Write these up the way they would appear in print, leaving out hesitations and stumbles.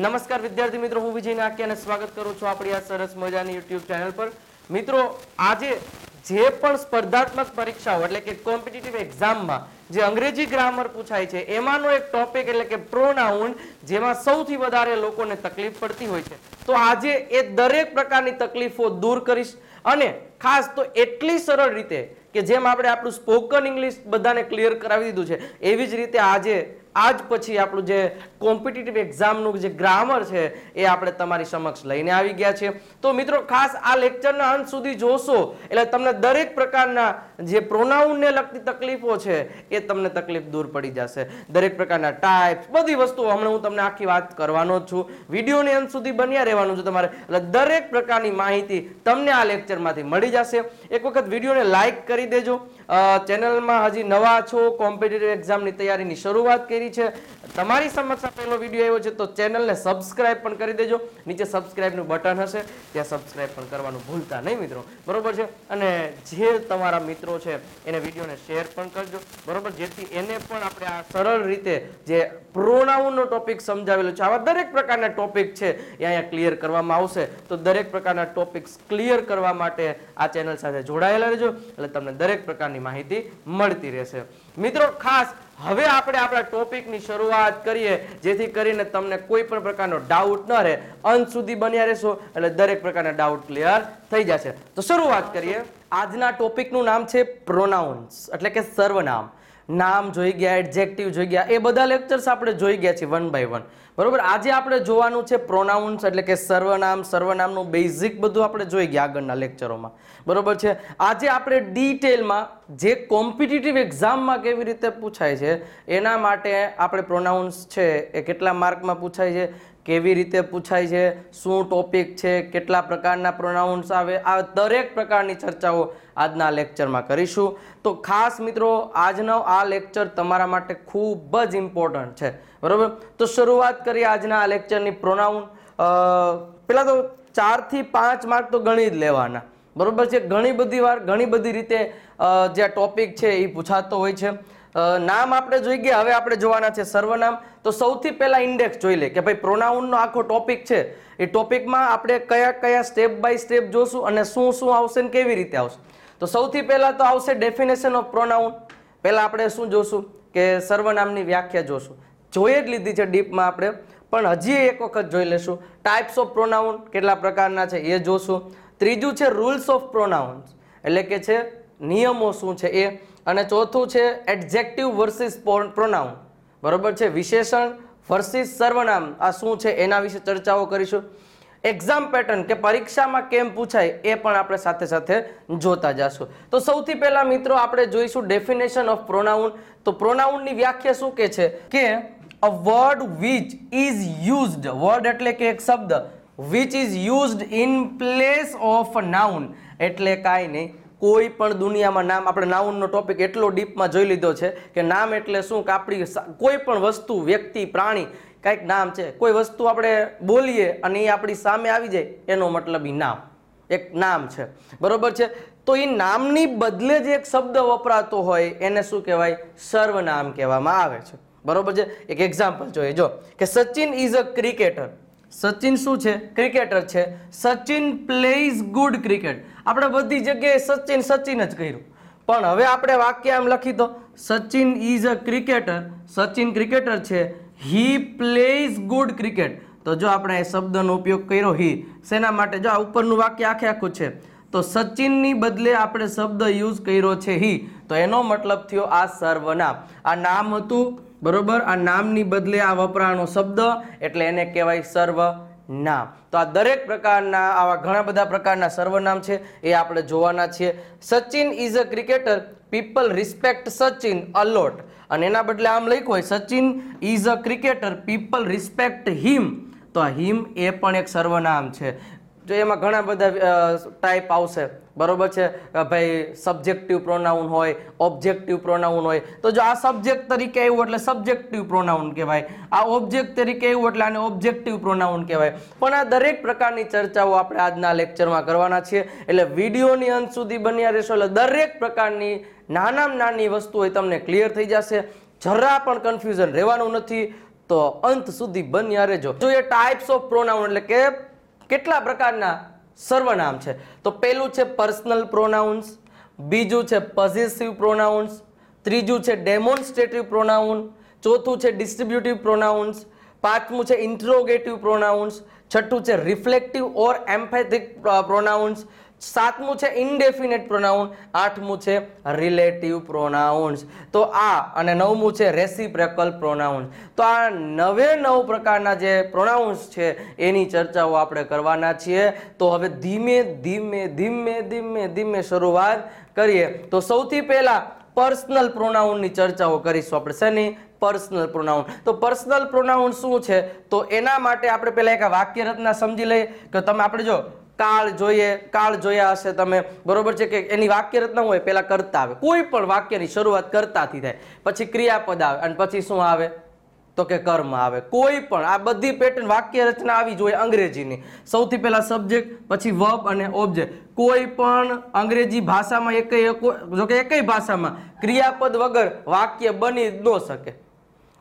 नमस्कार विद्यार्थी मित्रों, हूँ विजय नाकिया स्वागत करू छू आपणी आ सरस मजानी यूट्यूब चैनल पर। मित्रों आजे जे पण स्पर्धात्मक परीक्षाओं एटले के कॉम्पिटिटिव एक्जाम में जे अंग्रेजी ग्रामर पूछाय छे एमानो एक टॉपिक एटले के प्रोनाउन जेमां सौथी वधारे लोकोने तकलीफ पड़ती होय छे, तो आजे ए दरेक प्रकारनी तकलीफो दूर करीश अने खास तो एटली सरल रीते के जेम आपणे आपणुं स्पोकन इंग्लिश बधाने क्लियर करावी दीधुं छे एवी ज रीते आजे आज पछी आपणुं जे कॉम्पिटिटिव एक्जामनुं जे ग्रामर छे ए आपणे तमारी समक्ष लईने आवी गया छे। तो मित्रों खास आ लेक्चरना अंत सुधी जोशो एटले तमने दरेक प्रकारना जे प्रोनाउनने लगती तकलीफो छे ए तमने तकलीफ दूर पड़ी जशे। दरेक प्रकारना टाइप्स बधी वस्तुओ हमणे हुं तमने आखी वात करवानो ज छुं, विडियोने अंत सुधी बन्या रहेवानुं छे तमारे, एटले दरेक प्रकारनी माहिती तमने आ लेक्चरमांथी मळी जशे। एक वखत विडियोने लाइक करी देजो, चैनल में हजी नवा छो, कॉम्पिटिटिव एग्जाम की तैयारी की शुरुआत करी है, तमारी समक्ष पहलो विडियो आव्यो छे तो चैनल ने सब्सक्राइब पण करी देजो। नीचे सब्सक्राइब नु बटन हशे त्यां सब्सक्राइब पण करवानुं भूलता नहीं मित्रों, बरोबर छे। अने जे तमारा मित्रों छे एने विडियो ने शेयर पण करजो, बरोबर, जेथी एने पण आपणे आ सरल रीते जे प्रोनाउननो टॉपिक समजावेलो छे, आवा दरेक प्रकारना टॉपिक छे ए अहींया क्लियर करवामां आवशे। तो दरेक प्रकारना टॉपिक्स क्लियर करवा माटे आ चैनल साथे जोडायेला रहेजो एटले तमने दरेक प्रकारनी माहिती मळती रहेशे। मित्रों खास हवे आपणे आपणा टॉपिकनी शुरुआत करीए जेथी करीने तमने कोई पण प्रकारनो डाउट न रहे, अंत सुधी बन्या रहेशो एटले दरेक प्रकारना डाउट क्लियर थई जशे। तो शुरुआत करीए। आजना टॉपिकनुं नाम छे प्रोनाउन्स एटले के सर्वनाम। नाम जोई गया, एडजेक्टिव जोई गया, ए बधा लेक्चर्स आपणे जोई गया छे वन बाय वन, बरोबर। आजे आपणे जोवानुं छे प्रोनाउन्स एटले के सर्वनाम, सर्वनामनुं बेसिक बधुं आपणे जोई गया આગળના લેક્ચરોમાં, बरोबर छे। आजे आपणे ડિટેલમાં જે કોમ્પિટિટિવ એક્ઝામમાં કેવી રીતે પૂછાય છે એના માટે આપણે પ્રોનાઉન્સ છે એ કેટલા માર્કમાં પૂછાય છે, કેવી રીતે પૂછાય છે, શું ટોપિક છે, કેટલા પ્રકારના પ્રોનાઉન્સ આવે, આ દરેક પ્રકારની ચર્ચાઓ આજના લેક્ચરમાં કરીશું। તો ખાસ મિત્રો આજનો આ લેક્ચર તમારા માટે ખૂબ જ ઇમ્પોર્ટન્ટ છે, બરાબર। તો શરૂઆત કરીએ આજના આ લેક્ચરની પ્રોનાઉન। પહેલાં તો 4 થી 5 માર્ક તો ગણી જ લેવાના, બરાબર છે। ઘણી બધી વાર ઘણી બધી રીતે જે ટોપિક છે એ પૂછાતો હોય છે। नाम आपणे जोई गया, हवे आपणे जोवाना छे सर्वनाम। तो सौथी पहेला इंडेक्स जोई ले के भाई प्रोनाउन नो आखो टॉपिक छे ए टॉपिक में आपणे कया कया स्टेप बाय स्टेप जोशुं अने शुं शुं आवशे ने केवी रीते आवशे। तो सौथी पहेला तो आवशे डेफिनेशन ऑफ प्रोनाउन। पहेला आपणे शुं जोशुं के सर्वनामनी व्याख्या जोशुं, जोई ज लीधी छे डीप में आपणे, पण हजी एक वखत जोई लेशुं। टाइप्स ऑफ प्रोनाउन केटला प्रकारना छे ए जोशुं। त्रीजुं छे रूल्स ऑफ प्रोनाउन्स एटले के छे नियमो शुं छे ए, अने चौथुं छे एडजेक्टिव वर्सेस प्रोनाउन, बरोबर छे। विशेषण वर्सेस सर्वनाम आ शुं छे एना विषे चर्चाओ करीशुं। एक्जाम पेटर्न के परीक्षा में केम पूछाय ए पण आपणे साथे साथे जोता जाशुं। तो सौथी पहेला मित्रों आपणे जोईशुं डेफिनेशन ऑफ प्रोनाउन। तो प्रोनाउननी व्याख्या शुं कहे छे के a word which is used, word एटले के एक शब्द, which is used in place of noun एटले कांई नहीं, कोई पण दुनिया में नाम। आपणे नाउन नो टॉपिक एटलो डीप में जोई लीधो छे के नाम एटले शुं के आपणी कोई पण वस्तु, व्यक्ति, प्राणी कांईक नाम छे, कोई वस्तु आपणे बोलीए अने ए आपणी सामे आवी जाय एनो मतलब ई नाम, एक नाम छे, बरोबर छे। तो ई नामनी बदले जे एक शब्द वपरातो होय एने शुं कहेवाय, सर्वनाम कहेवामां आवे छे, बरोबर छे। एक एक्जाम्पल जोईए जो के Sachin is a cricketer. Sachin शुं छे? क्रिकेटर छे। Sachin plays good cricket. आपणे बधी जग्याए सचिन सचिन ज कर्युं, पण हवे आपणे वाक्य आम लखी दो, Sachin is a cricketer, Sachin cricketer छे, ही प्लेज गुड क्रिकेट। तो जो आपणे शब्दनो उपयोग कर्यो ही सेना माटे, जो आ उपरनुं वाक्य आखे आखुं छे, तो सचिननी बदले आपणे शब्द यूज कर्यो छे ही, तो एनो मतलब थयो आ सर्वनाम। आ नाम हतुं, बरोबर, आ नामनी बदले आ वपराणो शब्द एटले एने कहेवाय सर्वनाम। तो आ दरेक प्रकारना आवा घणा बधा प्रकारना सर्वनाम छे ए आपणे जोवाना छे। Sachin is a cricketer, people respect Sachin a lot, अने एना बदले आम લખ્યું હોય, Sachin is a cricketer people respect him, तो आ हिम ए पण एक सर्वनाम छे। जो एमां घणा बधा टाइप आवशे, बरोबर छे भाई। सब्जेक्टिव प्रोनाउन होय, ऑब्जेक्टिव प्रोनाउन होय, तो जो आ सब्जेक्ट तरीके आव्युं एटले सब्जेक्टिव प्रोनाउन कहेवाय, आ ऑब्जेक्ट तरीके आव्युं एटले आने ऑब्जेक्टिव प्रोनाउन कहेवाय। पण आ दरेक प्रकारनी चर्चाओ आपणे आजना लेक्चरमां करवाना छीए, एटले विडियोनी अंत सुधी बन्या रहेशो एटले दरेक प्रकारनी नानाम नानी वस्तु ए तमने क्लियर थई जशे, जरा पण कन्फ्यूजन રહેવાનું નથી। तो अंत सुधी बन्या रहेजो। जो ये टाइप्स ऑफ प्रोनाउन એટલે કે કેટલા પ્રકારના સર્વનામ છે તો પહેલું છે પર્સનલ પ્રોનાઉન્સ, બીજું છે પોઝેસિવ પ્રોનાઉન્સ, ત્રીજું છે ડેમોન્સ્ટ્રેટિવ પ્રોનાઉન, ચોથું છે ડિસ્ટ્રીબ્યુટિવ પ્રોનાઉન્સ, પાંચમું છે ઇન્ટ્રોગેટિવ પ્રોનાઉન્સ, છઠ્ઠું છે રિફ્લેક્ટિવ ઓર એમ્ફેથિક પ્રોનાઉન્સ, सातमू है इनडेफिनेट प्रोनाउन, आठमू है रिलेटिव प्रोनाउन्स, तो आ नवमू है रेसिप्रोकल प्रोनाउन्स। तो आ नवे नव प्रकारना जे प्रोनाउन्स है एनी चर्चाओ आपणे करवाना छीए। तो हवे धीमे धीमे धीमे धीमे धीमे शुरुआत करिए। तो सौथी पहेला पर्सनल प्रोनाउन नी चर्चाओ करीशुं आपणे। शेनी पर्सनल प्रोनाउन? तो पर्सनल प्रोनाउन शुं छे तो एना माटे आपणे पहेला एक वाक्य रचना समझी लईए के तमे आपणे जो काल जोईए, काल जोया हशे तमे, बरोबर छे के एनी वाक्य रचना होय पेला कर्ता आवे, कोई पण वाक्यनी शरूआत कर्ताथी थाय, पछी क्रियापद आवे अने पछी शुं आवे तो के कर्म आवे। कोई पण आ बधी पेटर्न वाक्य रचना आवी जोईए अंग्रेजीनी। सौथी पहेला सब्जेक्ट, पछी वर्ब अने ऑब्जेक्ट। कोई पण अंग्रेजी भाषामां एकेय भाषामां क्रियापद वगर वाक्य बनी न शके,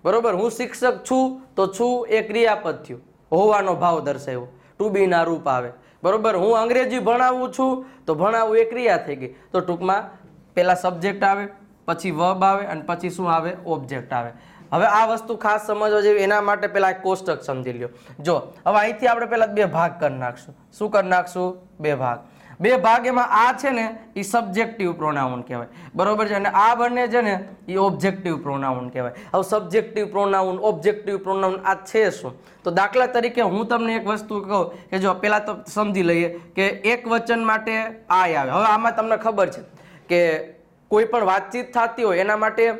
बरोबर। हूँ शिक्षक छूं तो छूं ए क्रियापद थयुं, होवानो भाव दर्शाव्यो, टू बी ना रूप आवे, बरोबर। हूँ अंग्रेजी भणावुं छूं तो भणावुं ए क्रिया थई गई। तो टूंकमां पहेला सब्जेक्ट आवे, पछी वर्ब आवे अने पछी शुं आवे ऑब्जेक्ट आवे। हवे आ वस्तु खास समजवा जेवी, एना माटे पहेला एक कोष्टक समजी ल्यो। जो हवे अहींथी आपणे पहेला बे भाग कर नाखशुं। शुं कर नाखशुं? बे भाग। बे भाग एमां आ छे ने ई सब्जेक्टिव प्रोनाउन कहेवाय, बरोबर छे, अने आ बने छे ने ई ऑब्जेक्टिव प्रोनाउन कहेवाय। हवे सब्जेक्टिव प्रोनाउन, ऑब्जेक्टिव प्रोनाउन आ छे शुं? तो दाखला तरीके हूँ तमने एक वस्तु कहूँ कि जो पहला तो समझी लीए कि एक वचन माटे आय आवे। हवे आमां तमने खबर छे कि कोई पण वातचीत थती होय एना माटे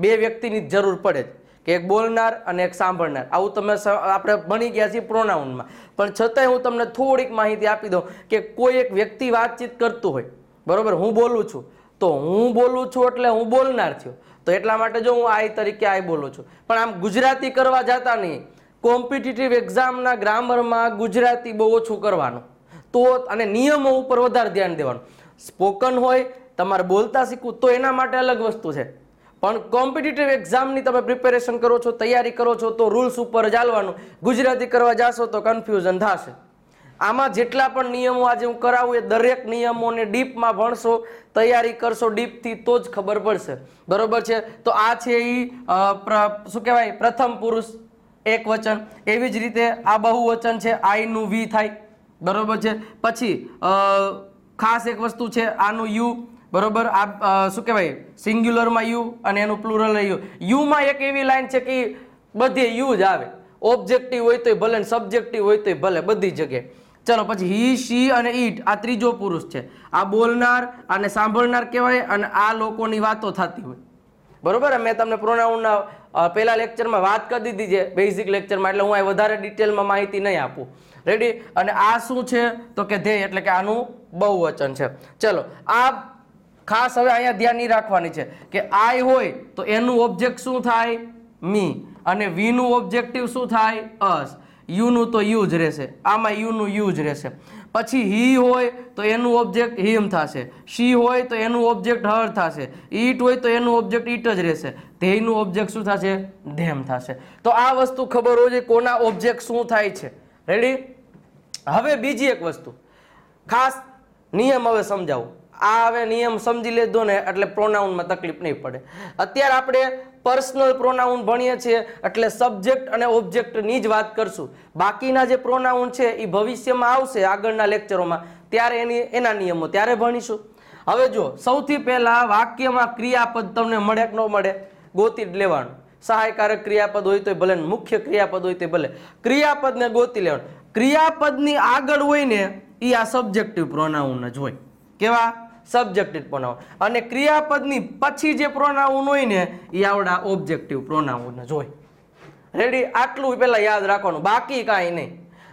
बे व्यक्तिनी जरूर पड़े, कि एक बोलनार अने एक सांभळनार। आवुं तमे आपणे भणी गया छीए प्रोनाउनमां, पण छतांय हूँ तमने थोड़ीक माहिती आपी दऊं कि कोई एक व्यक्ति वातचीत करतुं होय, बरोबर। हूँ बोलूं छूं तो हूँ बोलूं छूं एटले हूँ बोलनार छीं, तो एटला माटे जो हूँ आय तरीके आय बोलूं छूं। पण आम गुजराती करवा जाता नहीं। કોમ્પિટિટિવ એક્ઝામના ગ્રામરમાં ગુજરાતી બહુ ઓછું કરવાનું, તો અને નિયમો ઉપર વધારે ધ્યાન દેવાનું। સ્પોકન હોય, તમારે બોલતા શીખવું, તો એના માટે અલગ વસ્તુ છે, પણ કોમ્પિટિટિવ એક્ઝામની તમે પ્રિપેરેશન કરો છો, તૈયારી કરો છો, તો રૂલ્સ ઉપર ચાલવાનું। ગુજરાતી કરવા જાશો તો કન્ફ્યુઝન થશે। આમાં જેટલા પણ નિયમો આજે હું કરાવું, એ દરેક નિયમોને ડીપમાં ભણશો, તૈયારી કરશો ડીપથી, તો જ ખબર પડશે, બરોબર છે। તો આ છે એ શું કહેવાય, પ્રથમ પુરુષ एक वचन। एवी ज रीते आ बहुवचन है, आई नु वी थाय, बरोबर है। पछी खास एक वस्तु है, आनु यू, बरोबर। आ शू कहेवाय, सिंग्युलर में यू अने एनु प्लूरल यू। यू में एक एवी लाइन है कि बधे यू ज आवे, ऑब्जेक्टिव होय तो भले, सब्जेक्टिव होय तो भले, बधी जगह। चलो पछी ही, शी अने ईट, आ त्रीजो पुरुष है। आ बोलनार अने सांभळनार कहेवाय अने आ लोकोनी वातो थती होय, बरोबर। मैं तमने प्रोनाउन पहला लेक्चर में बात कर दी थी जे बेसिक लेक्चर में, एटले हूँ वधारे डिटेल में माहिती नहीं आपूँ, रेडी। अने आ शुं छे तो के दे, एटले के आनु बहुवचन छे। चलो आ खास हवे अहींया ध्यान नी राखवानी छे के आई होय तो एनु ऑब्जेक्ट शुं थाय, मी, अने वी नु ऑब्जेक्टिव शुं थाय, अस। यू नु तो यू ज रहेशे, आमां यू नु यू ज रहेशे। पछी ही होय तो एनु ऑब्जेक्ट हिम थशे, शी होय तो एनु ऑब्जेक्ट हर थशे, ईट होय तो एनु ऑब्जेक्ट ईट ज रहेशे, धेयनु ऑब्जेक्ट शुं थशे, धेम थशे। तो आ वस्तु खबर होय जे कोना ऑब्जेक्ट शुं थाय छे, रेडी। हवे बीजी एक वस्तु खास नियम हवे समजावुं। आ हवे नियम समजी लेजो ने एटले प्रोनाउन में तकलीफ नहीं पड़े। अत्यारे आपणे पर्सनल प्रोनाउन भणीए छीए एटले सब्जेक्ट अने ऑब्जेक्टनी ज वात करशुं। बाकीना जे प्रोनाउन छे ई भविष्यमां आवशे, आगळना लेक्चरोमां, त्यारे एनी एना नियमो त्यारे भणीशुं। हवे जो सौथी पहेला वाक्यमां क्रियापद तमने मळे के न मळे ગોતી લેવાનું। સહાયકારક ક્રિયાપદ હોય તો ભલે, મુખ્ય ક્રિયાપદ હોય તો ભલે, ક્રિયાપદને ગોતી લેવાનું। ક્રિયાપદની આગળ હોય ને ઈ આ સબ્જેક્ટિવ પ્રોનાઉન જ હોય। કેવા? Subjective pronoun. અને ક્રિયાપદની પછી જે પ્રોનાઉન હોય ને એ આવડા ઓબ્જેક્ટિવ પ્રોનાઉન જ હોય, રેડી। આટલું પહેલા યાદ રાખવાનું, બાકી કાંઈ નહીં।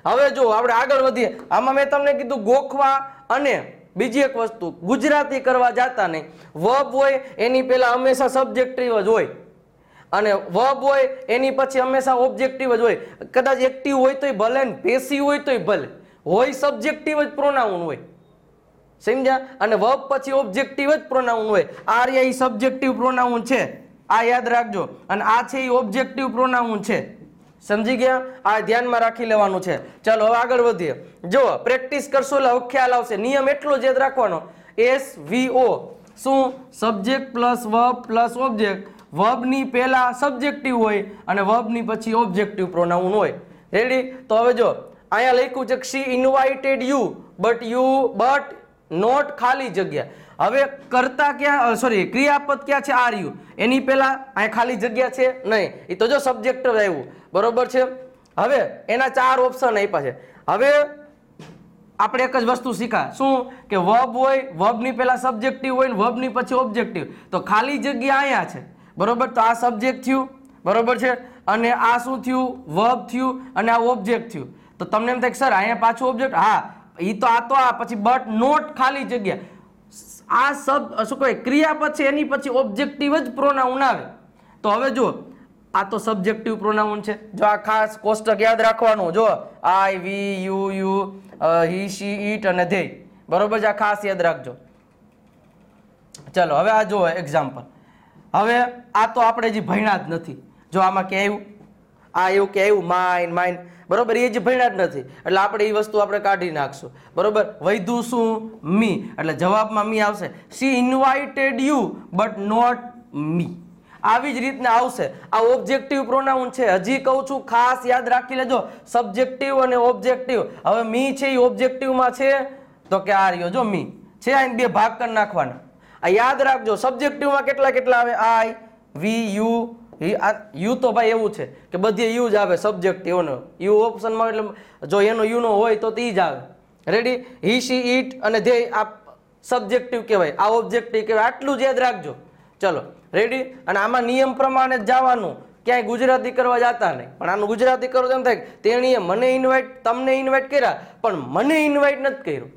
હવે જો આપણે આગળ વધીએ, આમાં મેં તમને કીધું ગોખવા અને બીજી એક વસ્તુ, ગુજરાતી કરવા જાતા નહીં। વર્બ હોય એની પહેલા હંમેશા સબ્જેક્ટિવ જ હોય, અને વર્બ હોય એની પછી હંમેશા ઓબ્જેક્ટિવ જ હોય। કદાચ એક્ટિવ હોય તોય ભલે ને પેસિવ હોય તોય ભલે, હોય સબ્જેક્ટિવ જ પ્રોનાઉન હોય, समझा। अने वर्ब पछी ऑब्जेक्टिव ज प्रोनाउन होय। आ रे ई सब्जेक्टिव प्रोनाउन छे, आ याद राखजो। अने आ छे ई ऑब्जेक्टिव प्रोनाउन छे, समझी गया? आ ध्यान में राखी लेवानुं छे। चलो हवे आगळ वधीए। जो प्रेक्टिस करशो એટલે ખ્યાલ આવશે। નિયમ એટલો જ યાદ રાખવાનો एस वी ओ શું? Subject plus verb plus object. વર્બની પહેલા સબ્જેક્ટિવ હોય અને વર્બની પછી ઓબ્જેક્ટિવ પ્રોનાઉન હોય। રેડી? તો હવે જો અહીંયા લખ્યું છે she invited you but not ખાલી જગ્યા। હવે કર્તા ક્યાં સોરી ક્રિયાપદ ક્યાં છે? Are you. એની પહેલા અહીંયા ખાલી જગ્યા છે નહીં। એ તો જો સબ્જેક્ટ આવ્યું બરોબર છે। હવે એના ચાર ઓપ્શન આપ્યા છે। હવે આપણે એક જ વસ્તુ શીખા શું કે વર્બ હોય, વર્બની પહેલા સબ્જેક્ટિવ હોય ને વર્બની પછી ઓબ્જેક્ટિવ। તો ખાલી જગ્યા અહીંયા છે બરોબર। તો આ સબ્જેક્ટ થયું બરોબર છે અને આ શું થયું? વર્બ થયું અને આ ઓબ્જેક્ટ થયું। તો તમને એમ થાય કે સર અહીંયા પાછું ઓબ્જેક્ટ। હા ई तो आ पछी बट नोट खाली जग्या। आ शब्द शुं कहे क्रियापद छे एनी पछी ऑब्जेक्टिव ज प्रोनाउन आवे। तो हवे जो आ तो सब्जेक्टिव प्रोनाउन छे। जो आ खास कोष्टक याद राखवानुं। जो I we you you he she it अने दे बरोबर ज आ खास याद राखजो। चलो हवे आ जो एग्जाम्पल। हवे आ तो आपणे जे भण्या ज नथी। जो आमां के आव्युं आ एवुं के आव्युं माइन माइन बरोबर। ये भण्या ज नथी एटले आपणे ई वस्तु आपणे काढी नाखशुं बरोबर। वैधु शुं? मी। एटले जवाबमां मी आवशे। She invited you but not me. આવી જ રીતના આવશે। આ ઓબ્જેક્ટિવ પ્રોનાઉન છે। હજી કહું છું ખાસ યાદ રાખી લેજો સબ્જેક્ટિવ અને ઓબ્જેક્ટિવ। હવે મી છે એ ઓબ્જેક્ટિવમાં છે તો કે આર યુ। જો મી છે આને બે ભાગ કરી નાખવાના। આ યાદ રાખજો સબ્જેક્ટિવમાં કેટલા કેટલા આવે? I we you you. तो भाई एवं है कि बधे यू ज आए सब्जेक्ट एवं यू ऑप्शन में एट जो एनो यू नो हो तो ईज आए। रेडी? ही शी इट अने दे आ सब्जेक्टिव कहवाय, आ ऑब्जेक्टिव कहवाय। आटलू याद राखजो। चलो रेडी? अने आमां नियम प्रमाणे जावानुं। क्या गुजराती करवा जाता नहीं पण आनु गुजराती करो तो एम थाय तेणीए मने इन्वाइट तमने इन्वाइट कर्या पण मने इन्वाइट नथी कर्यो।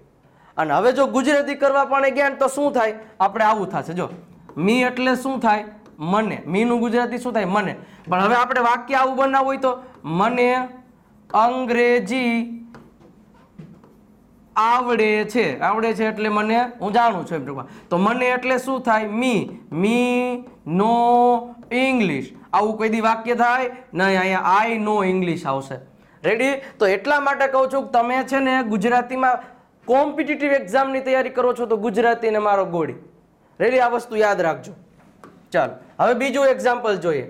अने हवे जो गुजराती करवा पाणे गया तो शुं थाय? आपणे आवुं थशे। जो मी एटले शुं थाय? मने। मीनु गुजराती शुं थाय? मने। पण हवे आपणे वाक्य आवुं बनावुं होय तो मने अंग्रेजी आवडे छे। आवडे छे एटले मने हुं जाणुं छुं एम टूंकमां। तो मने एटले शुं थाय? मी। मी नो इंग्लिश। आवुं कोई दी वाक्य थाय नहीं। अहींया आई नो इंग्लिश आवशे। रेडी? तो एटला माटे कहूं छुं के तमे छे ने गुजरातीमां कॉम्पिटिटिव एक्झामनी तैयारी करो छो तो गुजराती ने मारो गोड़ी। रेडी? आ वस्तु याद राखजो। चलो હવે બીજું એક્ઝામ્પલ જોઈએ।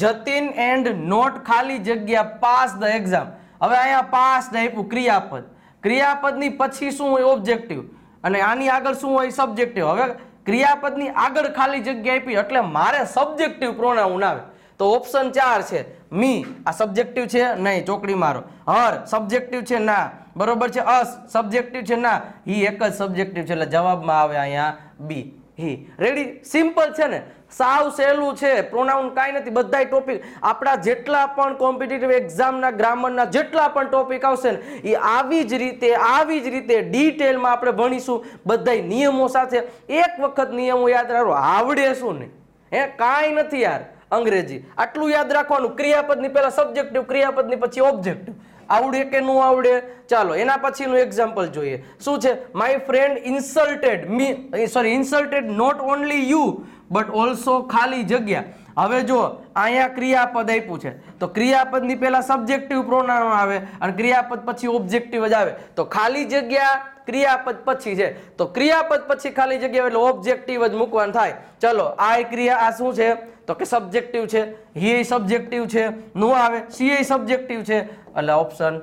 જતીન એન્ડ નોટ ખાલી જગ્યા પાસ ધ એક્ઝામ। હવે અહીંયા પાસ આપ્યું ક્રિયાપદ। ક્રિયાપદની પછી શું હોય? ઓબ્જેક્ટિવ। અને આની આગળ શું હોય? સબ્જેક્ટિવ। હવે ક્રિયાપદની આગળ ખાલી જગ્યા આપી એટલે મારે સબ્જેક્ટિવ પ્રોનાઉન આવે। તો ઓપ્શન 4 છે। મી આ સબ્જેક્ટિવ છે નહીં, ચોકડી મારો। હર સબ્જેક્ટિવ છે ના બરોબર છે। અસ સબ્જેક્ટિવ છે ના। હી એક જ સબ્જેક્ટિવ છે એટલે જવાબમાં આવે અહીંયા બી ही। रेडी? सिंपल है ने, साव सहेलू है। प्रोनाउन काई नहीं। बधाय टॉपिक आपड़ा जेटला पण कॉम्पिटिटिव एक्जाम ना ग्रामर ना जेटला पण टॉपिक आवशे ने ई आवी ज रीते डिटेल में आपणे भणीशुं। बधाय नियमों साथे एक वखत नियमों याद राखो। आवडे शुं ने हे काई नथी यार अंग्रेजी। आटलू याद राखवानुं। क्रियापदनी पहेला सब्जेक्टिव, क्रियापदनी पछी ऑब्जेक्टिव। आवडे के न आवडे? चलो एना पछीनुं एग्जाम्पल जोईए। शुं छे? My friend insulted me sorry insulted not only you but also खाली जग्या। हवे जो अहींया क्रियापद आप्युं छे तो क्रियापदनी पहेला सब्जेक्टिव प्रोनाउन आवे अने क्रियापद पछी ऑब्जेक्टिव ज आवे। तो खाली जग्या क्रियापद पछी छे तो क्रियापद पछी खाली जग्या एटले ऑब्जेक्टिव ज मूकवानुं थाय। चलो आ क्रिया आ शुं छे तो के सब्जेक्टिव है। ही सब्जेक्टिव है नो आवे। सी सब्जेक्टिव है एटले ऑप्शन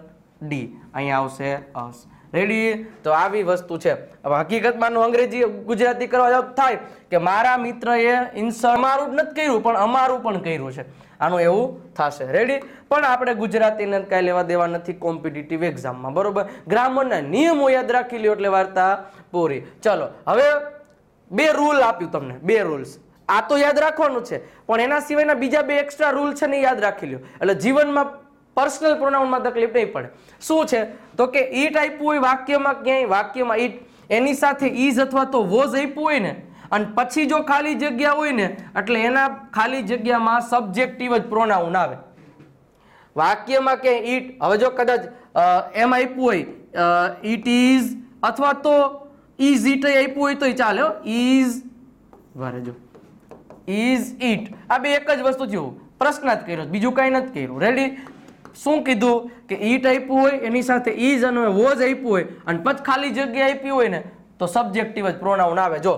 डी अहीं आवशे अस। रेडी? तो आवी वस्तु छे। अब हकीकत में अंग्रेजी गुजराती करवा जाओ तो थाय के मारा मित्रए इन्सल्ट अमारू नथी कर्युं पण अमारू पण कर्युं छे। आनो एवुं थशे। रेडी? पण आपणे गुजरातीने काई लेवा देवा नथी कॉम्पिटिटिव एक्जाम में बरोबर। ग्रामरना नियमो याद राखी ल्यो एटले वार्ता पूरी। चलो हवे बे रूल आप्युं तमने। बे रूल्स आ तो याद राखवानुं छे पण एना सिवायना बीजा बे एक्स्ट्रा रूल छे ने याद राखी ल्यो एटले जीवनमां पर्सनल प्रोनाउन में तकलीफ नहीं पड़े। शू है तो कि ईट आप वाक्य में क्या वाक्य में ईट एनी साथे ईज अथवा तो वोज आप पछी जो खाली जगह हो एटले एना खाली जगह में सब्जेक्टिव ज प्रोनाउन आवे। वाक्य में क्या ईट हवे जो कदाच एम आप ईट इज अथवा तो ईज ईट आप तो चाले। ईज वारे जो ईज ईट आ बे एक ज वस्तु थी। प्रश्न ज कर्यो बीजू कहीं नहीं कर्यो। रेडी? शू कीधु कि ईट आप्यु होय एनी साथे इज अने वोज आप्यु होय अने पछ खाली जग्या आपी होय ने तो सब्जेक्टिव ज प्रोनाउन आवे। जो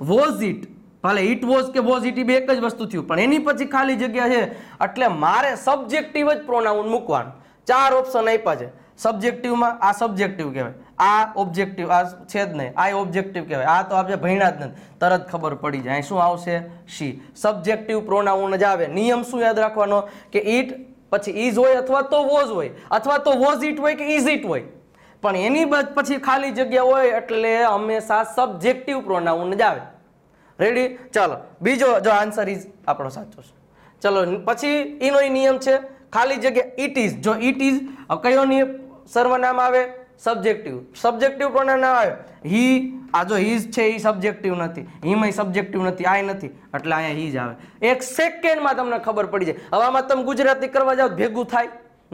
वोज इट, भले इट वोज के वोज इट बे एक ज वस्तु थी पण एनी पछी खाली जग्या छे एटले मारे सब्जेक्टिव ज प्रोनाउन मूकवानुं। चार ऑप्शन आप्या छे सब्जेक्टिव में, आ सब्जेक्टिव कहेवाय, आ ऑब्जेक्टिव, आ छेद नहीं, आ ऑब्जेक्टिव कहेवाय। आ तो आपने भण्या ज नहीं, तरत खबर पड़ी जाए शुं आवशे शी। सब्जेक्टिव प्रोनाउन ज आवे। नियम शुं याद राखवानो के इट पछी इज होय अथवा तो वोज होय अथवा तो वोज इट होय के इज इट होय, पण एनी बाद पछी खाली जग्या होय एटले हमेशा सब्जेक्टिव प्रोनाउन ज आवे। रेडी, चलो बीजो जो आंसर इज आपणो साचो छे। चलो पछी एनो नियम छे खाली जगह इट इज, जो इट इज कयो नियम सर्वनाम आवे सब्जेक्टिव, सब्जेक्टिव प्रोनाउन आवे ही। आ जो हीज छे ई सब्जेक्टिव नथी, हीमय सब्जेक्टिव नथी, आय नथी, એટલે આયા हीज આવે। એક સેકન્ડ માં તમને ખબર પડી જાય। હવે આમાં તમે ગુજરાતી કરવા જાવ ભેગું થાય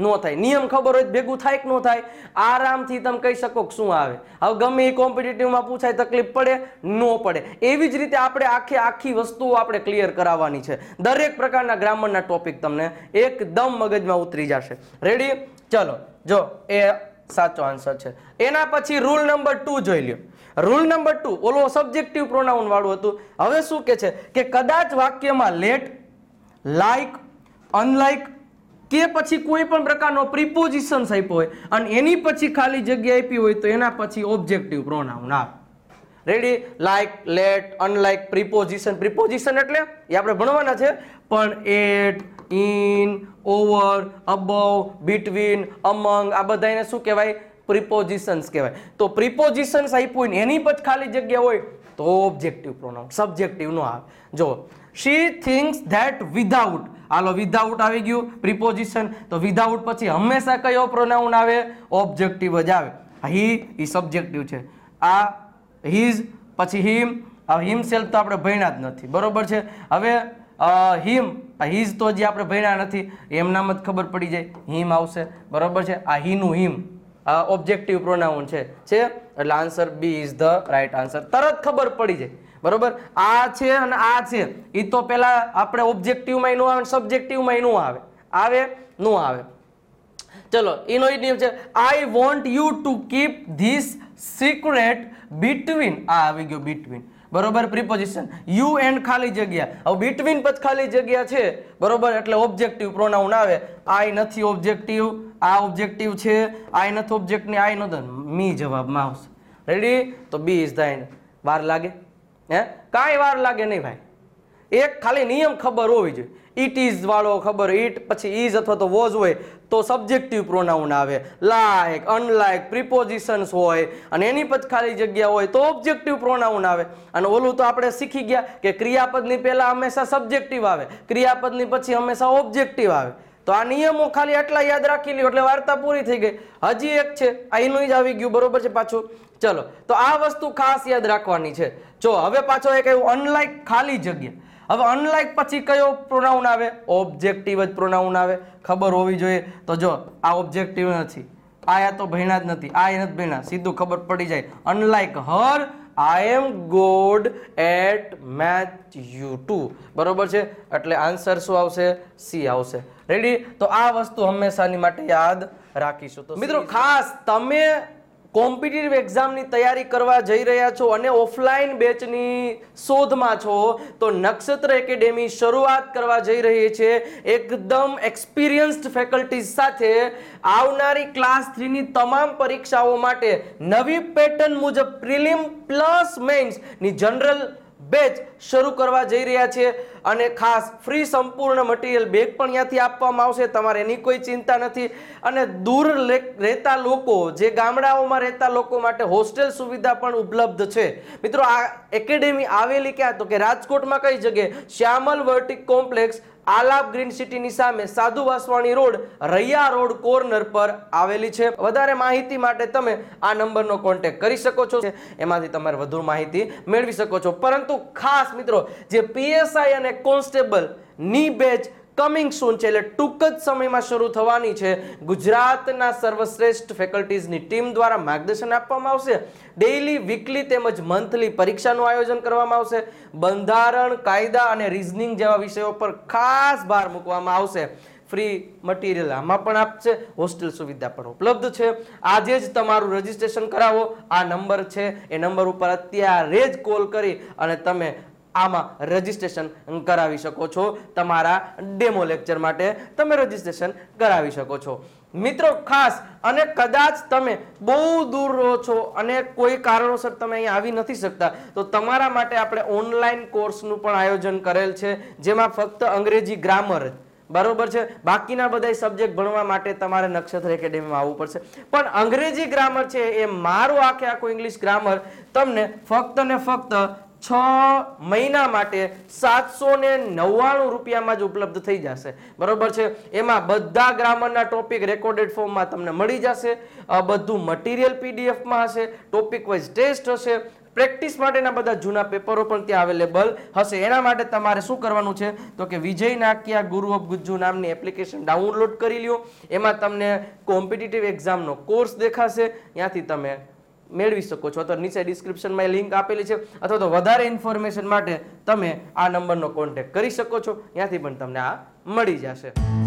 નો થાય, નિયમ ખબર હોય ભેગું થાય કે નો થાય આરામથી તમે કહી શકો કે શું આવે। હવે ગમે એ કોમ્પિટિટિવ માં પૂછાય તકલીફ પડે નો પડે। એવી જ રીતે આપણે આખી વસ્તુઓ આપણે ક્લિયર કરાવવાની છે। દરેક પ્રકારના ગ્રામરના ટોપિક તમને એકદમ મગજમાં ઉતરી જશે। રેડી, ચલો जो ए साचो आंसर छे। एना पछी रूल नंबर 2 जोई लियो। रूल नंबर 2 ओलो सब्जेक्टिव प्रोनाउन वाळो हतो। हवे शुं के छे के कदाच वाक्यमां लेट, लाइक, अनलाइक के पछी कोई पण प्रकारनो प्रीपोजिशन आप्यो होय अने एनी पछी खाली जग्या आपी होय तो एना पछी ऑब्जेक्टिव प्रोनाउन आवे। Ready, like, let, unlike, preposition. Preposition एटले ए आपणे भणवाना छे, पण at, in, over, above, between, among आ बधाने शुं कहेवाय प्रीपोजिशन्स कहेवाय। तो प्रीपोजिशन्स आप्यो ने एनी पर खाली जग्या होय तो ऑब्जेक्टिव प्रोनाउन, सब्जेक्टिव नो आवे। जो शी थिंक्स दैट विदाउट, आलो विदाउट आवी गयो प्रीपोजिशन, तो विदाउट पछी हमेशा कयो प्रोनाउन आवे ऑब्जेक्टिव ज आवे। ही ई सब्जेक्टिव छे, आ हीज पछी हिम, आ हिमसेल्फ तो आपणे भण्या ज नथी, बरोबर छे। हवे हिम हीज तो जी आपणे भण्या नथी, एमनाम ज खबर पड़ी जाए हिम आवशे, बरोबर छे। आ हीनु हिम ऑब्जेक्टिव प्रोनाउन छे एटले answer B is the right answer. तरत खबर पड़ी जाए, बरोबर। आ छे अने आ छे ई तो पेला आपणे ऑब्जेक्टिव मांय नो आवे, सब्जेक्टिव मांय नो आवे, आवे नो आवे। चलो एनो ई नियम छे I want you to keep this secret between, आ आवी गयो बिटवीन, बरोबर। प्रीपोजिशन यू एंड खाली जग्या, अब बिटवीन पर खाली जग्या छे, बरोबर, एटले ऑब्जेक्टिव प्रोनाउन आवे। आई नथी ऑब्जेक्टिव, आ ऑब्जेक्टिव छे, आई नथी ऑब्जेक्ट ने आई नथी मी जवाब में आवशे। रेडी, तो बी इज द। वार लागे हैं, काई वार लागे नहीं भाई। एक खाली नियम खबर होवी जोईए। इट इज वाळो खबर, इट पछी इज अथवा तो वोज होय तो सब्जेक्टिव प्रोनाउन आवे। लाइक, अनलाइक, प्रीपोजिशन्स होय अने एनी पछ खाली जग्या होय तो ऑब्जेक्टिव प्रोनाउन आवे। अने ओलू तो आपणे शीखी गया के क्रियापदनी पहेला हमेशा सब्जेक्टिव आवे, क्रियापदनी पछी हमेशा ऑब्जेक्टिव आवे। तो आ नियमों खाली आटला याद राखी ल्यो एटले वार्ता पूरी थई गई। हजी एक छे, आईनुं ज आवी गयुं, बरोबर छे पाछो। चलो तो आ वस्तु खास याद राखवानी छे। जो हवे पाछो एक आव्यो अनलाइक खाली जग्या। हवे अनलाइक पछी कयो प्रोनाउन आवे, ऑब्जेक्टिव ज प्रोनाउन आवे, खबर होवी जोईए। तो जो आ ऑब्जेक्टिव नथी, आया तो भण्या ज नथी, आय नथी भण्या, सीधું खबर पड़ी जाए। Unlike her I am good at math you too, बरोबर छे। एटले आंसर शुं आवशे, सी आवशे। रेडी, तो आ वस्तु हमेशानी माटे याद राखीशुं। तो मित्रों खास तमे કોમ્પિટિટિવ એક્ઝામની તૈયારી કરવા જઈ રહ્યા છો અને ઓફલાઈન બેચની શોધમાં છો તો નક્ષત્ર એકેડેમી શરૂઆત કરવા જઈ રહી છે એકદમ એક્સપિરિયન્સ્ડ ફેકલ્ટીઝ સાથે। આવનારી ક્લાસ 3ની તમામ પરીક્ષાઓ માટે નવી પેટર્ન મુજબ પ્રિલિમ પ્લસ મેઇન્સની જનરલ બેચ શરૂ કરવા જઈ રહ્યા છે અને ખાસ ફ્રી સંપૂર્ણ મટીરીયલ બેગ પણ ત્યાંથી આપવામાં આવશે, તમારે એની કોઈ ચિંતા નથી। અને દૂર રહેતા લોકો, જે ગામડાઓમાં રહેતા લોકો માટે હોસ્ટેલ સુવિધા પણ ઉપલબ્ધ છે। મિત્રો આ એકેડેમી આવેલી ક્યાં તો કે રાજકોટમાં કઈ જગ્યાએ શ્યામલ વર્ટિક કોમ્પ્લેક્સ, આલાપ ગ્રીન સિટીની સામે, Sadhu Vaswani road, Raiya road corner પર આવેલી છે। વધારે માહિતી માટે તમે આ નંબરનો કોન્ટેક્ટ કરી શકો છો, એમાંથી તમારે વધુ માહિતી મેળવી શકો છો। પરંતુ ખાસ મિત્રો જે પીએસઆઈ અને કોન્સ્ટેબલ ની બેચ કમિંગ સૂન છે, એટલે ટૂંક જ સમયમાં શરૂ થવાની છે। ગુજરાતના સર્વશ્રેષ્ઠ ફેકલ્ટીઝની ટીમ દ્વારા માર્ગદર્શન આપવામાં આવશે। ડેઇલી, વીકલી તેમજ મંથલી પરીક્ષાનું આયોજન કરવામાં આવશે। બંધારણ, કાયદા અને રીઝનિંગ જેવા વિષયો પર ખાસ ભાર મૂકવામાં આવશે। फ्री मटीरियल आमां पण आपशे, होस्टेल सुविधा पण उपलब्ध छे। आजे ज तमारुं रजिस्ट्रेशन करावो। आ नंबर छे ए नंबर उपर अत्यारे ज कॉल करी अने तमे आमां रजिस्ट्रेशन करावी शको छो। तमारा डेमो लेक्चर माटे तमे रजिस्ट्रेशन करावी शको छो। मित्रों खास अने कदाच तमे बहु दूर रहो छो अने कोई कारणोसर तमे अहीं आवी नथी शकता, तो तमारा माटे आपणे ऑनलाइन कोर्सनुं पण आयोजन करेल छे, जेमां फक्त अंग्रेजी ग्रामर बराबर है, बाकी बधाय सब्जेक्ट भणवा माटे तमारे नक्षत्र एकेडमी में आववुं पड़शे। पण अंग्रेजी ग्रामर छे ए मारो आखे आखो इंग्लिश ग्रामर तमने फक्त ने फक्त 6 महीना माटे 799 रुपया में ज उपलब्ध थी जाए। बराबर है, एमां बधा ग्रामरना टॉपिक रेकॉर्डेड फॉर्म में तमने मळी जशे। बधु मटीरियल पीडीएफ में हशे, टॉपिक वाइज टेस्ट हशे, प्रेक्टिस माटेना बधा जूना पेपरो पण त्यां अवेलेबल हशे। एना माटे तमारे शुं करवानुं छे तो कि विजय नाकिया गुरु ऑफ गुज्जू नामनी एप्लिकेशन डाउनलोड करी ल्यो। एमां तमने कॉम्पिटिटिव एक्जामनो कोर्स देखाशे, त्यांथी तमे मेळवी शको छो। तो नीचे डिस्क्रिप्शन में लिंक आपेली छे, अथवा तो वधारे इन्फॉर्मेशन माटे तमे आ नंबरनो कॉन्टेक्ट करी शको छो, त्यांथी पण तमने आ मळी जशे।